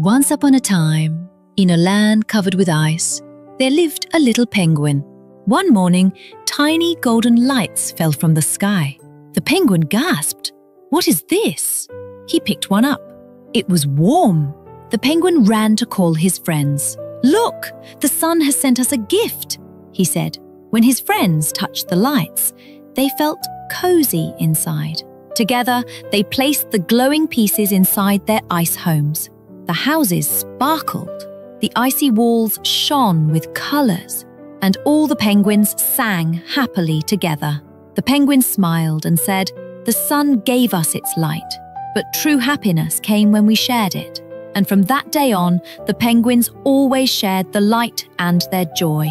Once upon a time, in a land covered with ice, there lived a little penguin. One morning, tiny golden lights fell from the sky. The penguin gasped, "What is this?" He picked one up. It was warm. The penguin ran to call his friends. "Look, the sun has sent us a gift," he said. When his friends touched the lights, they felt cozy inside. Together, they placed the glowing pieces inside their ice homes. The houses sparkled, the icy walls shone with colors, and all the penguins sang happily together. The penguin smiled and said, "The sun gave us its light, but true happiness came when we shared it." And from that day on, the penguins always shared the light and their joy.